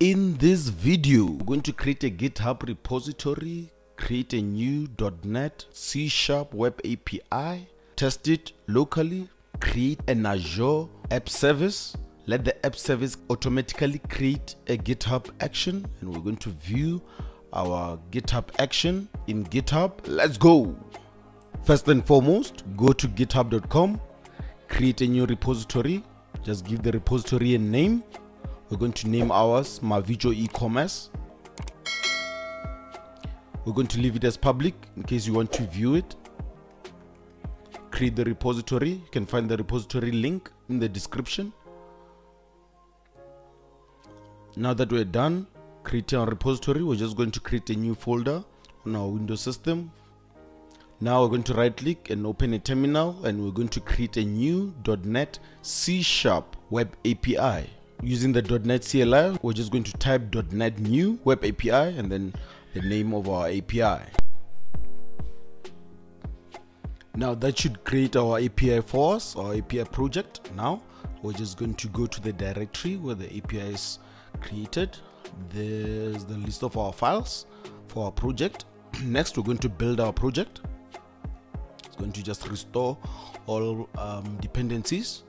In this video, we're going to create a GitHub repository, create a new .NET C# Web API, test it locally, create an Azure App Service, let the App Service automatically create a GitHub Action, and we're going to view our GitHub Action in GitHub. Let's go! First and foremost, go to github.com, create a new repository, just give the repository a name. We're going to name ours MyVirtual e-commerce. We're going to leave it as public in case you want to view it. Create the repository. You can find the repository link in the description. Now that we're done creating our repository, we're just going to create a new folder on our Windows system. Now we're going to right click and open a terminal, and we're going to create a new .NET C# Web API. Using the .NET CLI, we're just going to type .NET new web API and then the name of our API. Now that should create our API for us, our API project. Now we're just going to go to the directory where the API is created. There's the list of our files for our project. Next, we're going to build our project. It's going to just restore all dependencies.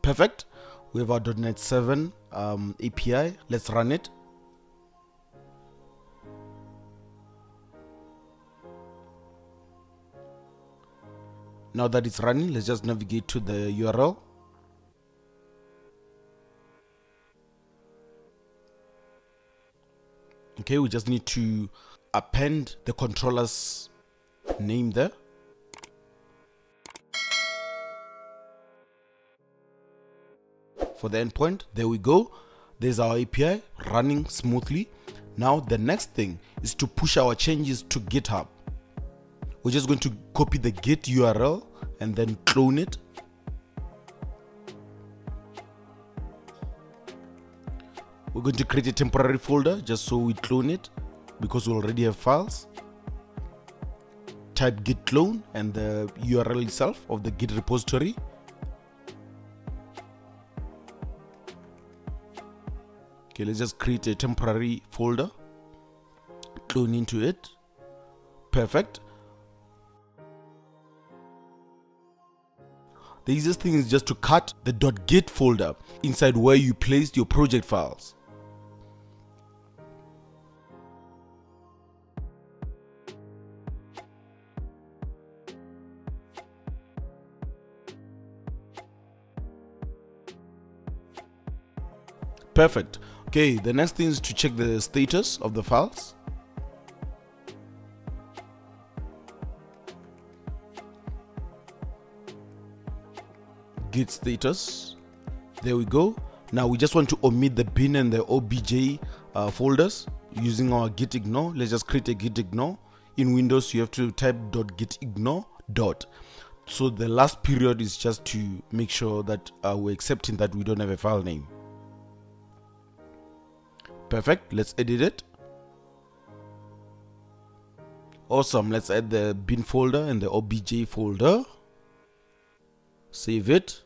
Perfect. We have our .NET 7 API. Let's run it. Now that it's running, let's just navigate to the URL. Okay, we just need to append the controller's name there. For the endpoint, there we go. There's our API running smoothly. Now the next thing is to push our changes to GitHub. We're just going to copy the git URL and then clone it. We're going to create a temporary folder just so we clone it because we already have files. Type git clone and the URL itself of the git repository. Okay, let's just create a temporary folder, clone into it. Perfect. The easiest thing is just to cut the .git folder inside where you placed your project files. Perfect. Okay, the next thing is to check the status of the files. Git status. There we go. Now we just want to omit the bin and the obj folders using our gitignore. Let's just create a gitignore. In Windows, you have to type .gitignore. So the last period is just to make sure that we're accepting that we don't have a file name. Perfect. Let's edit it. Awesome. Let's add the bin folder and the obj folder. Save it.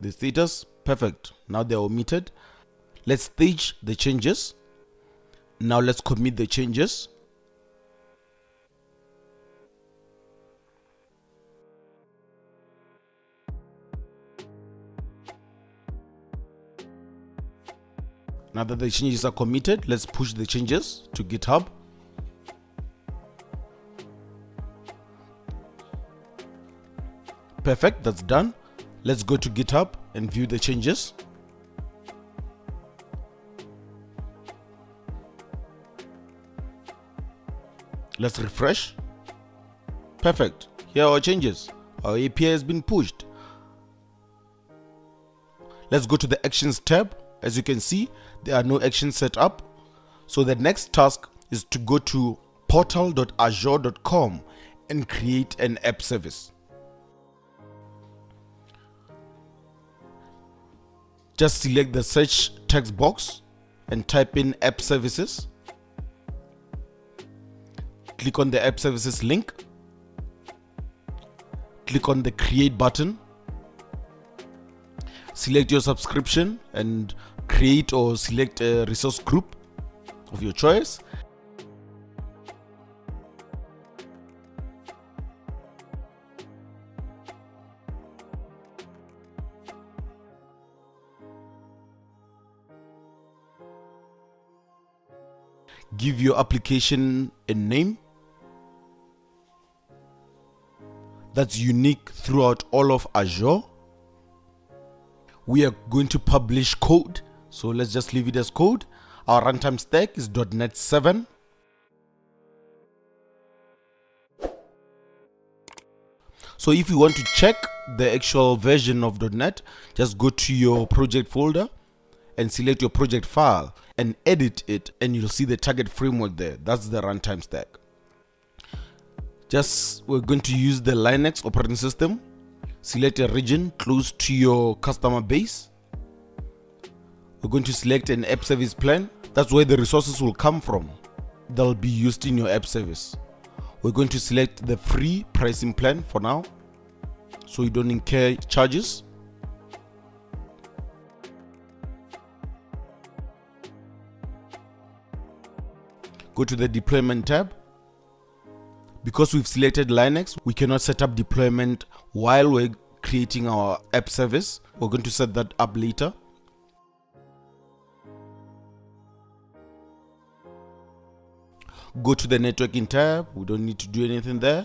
The status. Perfect. Now they're omitted. Let's stage the changes. Now let's commit the changes. Now that the changes are committed, let's push the changes to GitHub. Perfect, that's done. Let's go to GitHub and view the changes. Let's refresh. Perfect, here are our changes. Our API has been pushed. Let's go to the Actions tab. As you can see, there are no actions set up. So the next task is to go to portal.azure.com and create an app service. Just select the search text box and type in app services. Click on the app services link. Click on the create button Select your subscription and create or select a resource group of your choice. Give your application a name that's unique throughout all of Azure. We are going to publish code, so let's just leave it as code. Our runtime stack is .NET 7. So if you want to check the actual version of .NET, just go to your project folder and select your project file and edit it, and you'll see the target framework there. That's the runtime stack. We're going to use the Linux operating system. Select a region close to your customer base. We're going to select an app service plan. That's where the resources will come from that will be used in your app service. We're going to select the free pricing plan for now, so you don't incur charges. Go to the deployment tab. Because we've selected Linux, we cannot set up deployment while we're creating our app service. We're going to set that up later. Go to the networking tab. We don't need to do anything there.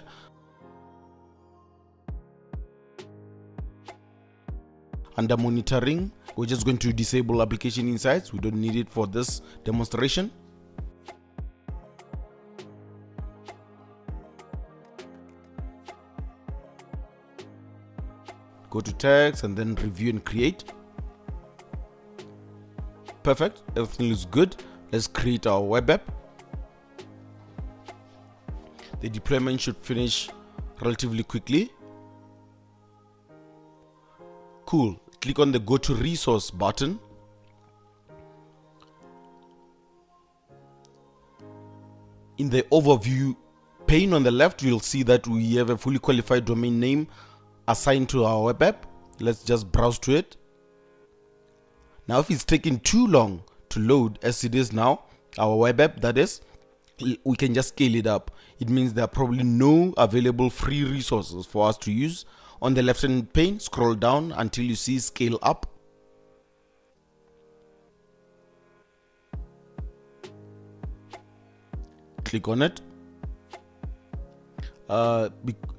Under monitoring, we're just going to disable application insights. We don't need it for this demonstration. Go to tags and then review and create. Perfect, everything looks good. Let's create our web app. The deployment should finish relatively quickly. Cool, click on the Go to Resource button. In the overview pane on the left, you'll see that we have a fully qualified domain name assigned to our web app. Let's just browse to it. Now if it's taking too long to load as it is now, our web app that is, we can just scale it up. It means there are probably no available free resources for us to use. On the left hand pane, scroll down until you see scale up. Click on it.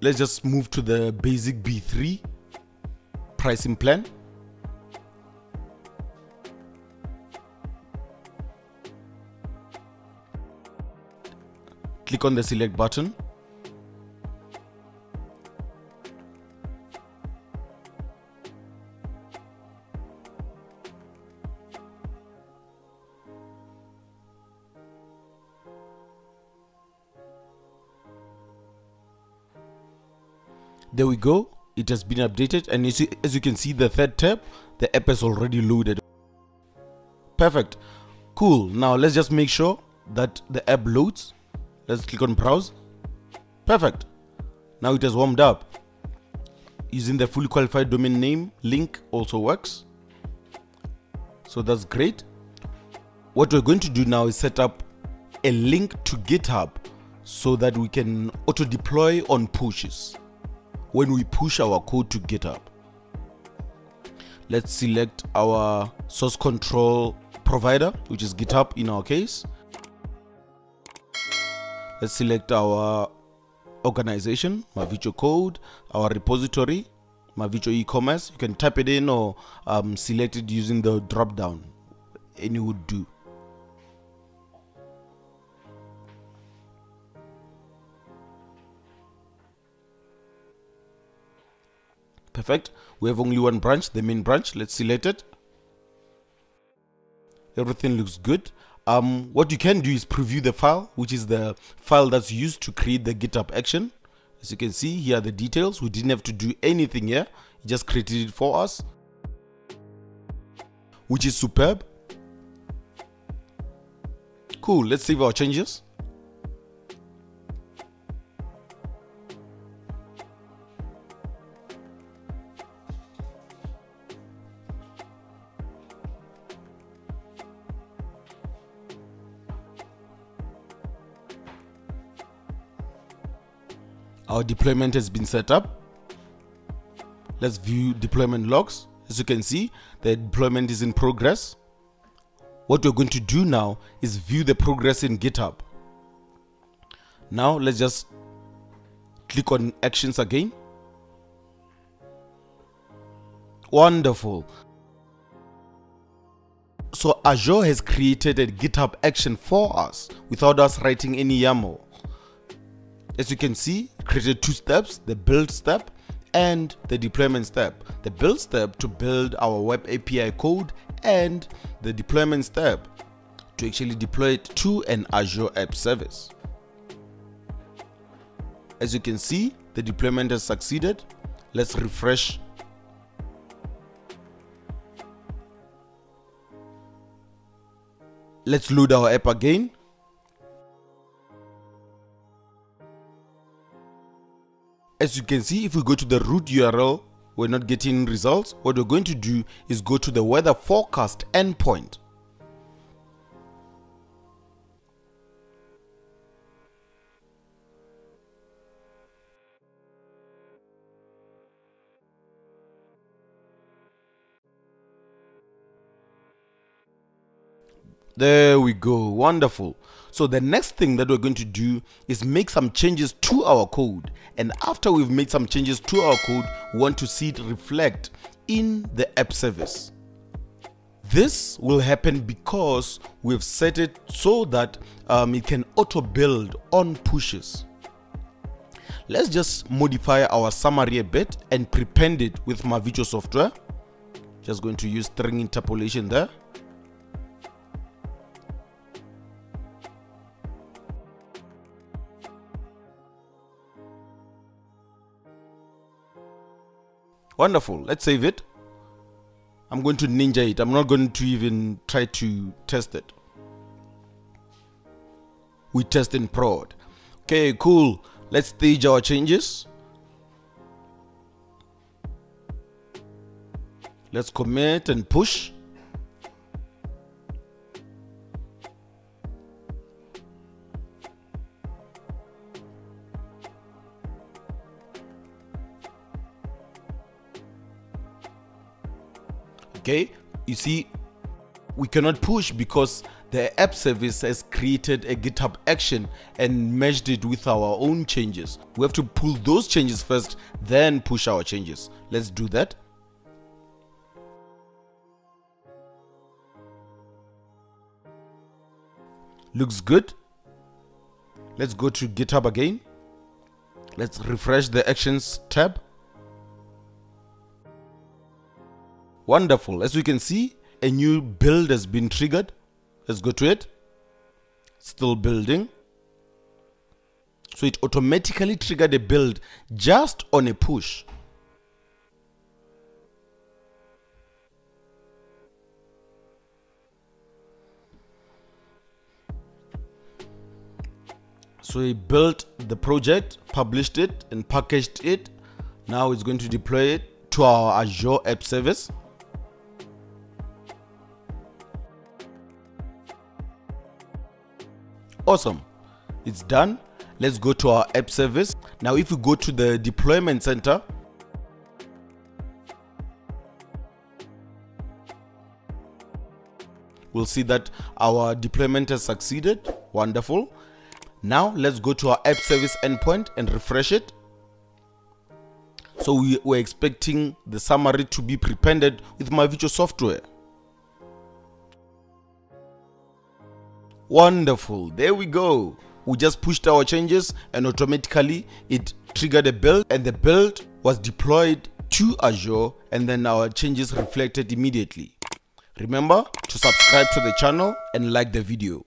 Let's just move to the basic B3 pricing plan. Click on the select button. There we go, it has been updated, and as you can see, the third tab, the app is already loaded. Perfect, cool. Now let's just make sure that the app loads. Let's click on browse. Perfect, now it has warmed up. Using the fully qualified domain name link also works, so that's great. What we're going to do now is set up a link to GitHub so that we can auto deploy on pushes when we push our code to GitHub. Let's select our source control provider, which is GitHub in our case. Let's select our organization, MyVirtualCode, our repository, MyVirtual eCommerce. You can type it in or select it using the drop down, any would do. Perfect, we have only one branch, the main branch. Let's select it. Everything looks good. What you can do is preview the file, which is the file that's used to create the GitHub action. As you can see, here are the details. We didn't have to do anything here, it just created it for us, which is superb. Cool, let's save our changes. our deployment has been set up. Let's view deployment logs. As you can see, the deployment is in progress. What we're going to do now is view the progress in GitHub. Now let's just click on Actions again. Wonderful. So Azure has created a GitHub action for us without us writing any YAML. As you can see, created two steps, the build step and the deployment step. The build step to build our web API code and the deployment step to actually deploy it to an Azure App Service. As you can see, the deployment has succeeded. Let's refresh. Let's load our app again. As you can see, if we go to the root URL, we're not getting results. What we're going to do is go to the weather forecast endpoint. There we go. Wonderful. So the next thing that we're going to do is make some changes to our code. And after we've made some changes to our code, we want to see it reflect in the app service. This will happen because we've set it so that it can auto build on pushes. Let's just modify our summary a bit and prepend it with MyVirtualSoftware. Just going to use string interpolation there. Wonderful. Let's save it. I'm going to ninja it. I'm not going to even try to test it. We test in prod. Okay, cool. Let's stage our changes. Let's commit and push. Okay, you see, we cannot push because the app service has created a GitHub action and merged it with our own changes. We have to pull those changes first, then push our changes. Let's do that. Looks good. Let's go to GitHub again. Let's refresh the Actions tab. Wonderful. As you can see, a new build has been triggered. Let's go to it. Still building. So it automatically triggered a build just on a push. So we built the project, published it and packaged it. Now it's going to deploy it to our Azure App Service. Awesome. It's done. Let's go to our app service. Now if we go to the deployment center, we'll see that our deployment has succeeded. Wonderful. Now let's go to our app service endpoint and refresh it. So we're expecting the summary to be prepended with MyVirtualSoftware. Wonderful. There we go. We just pushed our changes and automatically it triggered a build and the build was deployed to Azure and then our changes reflected immediately. Remember to subscribe to the channel and like the video.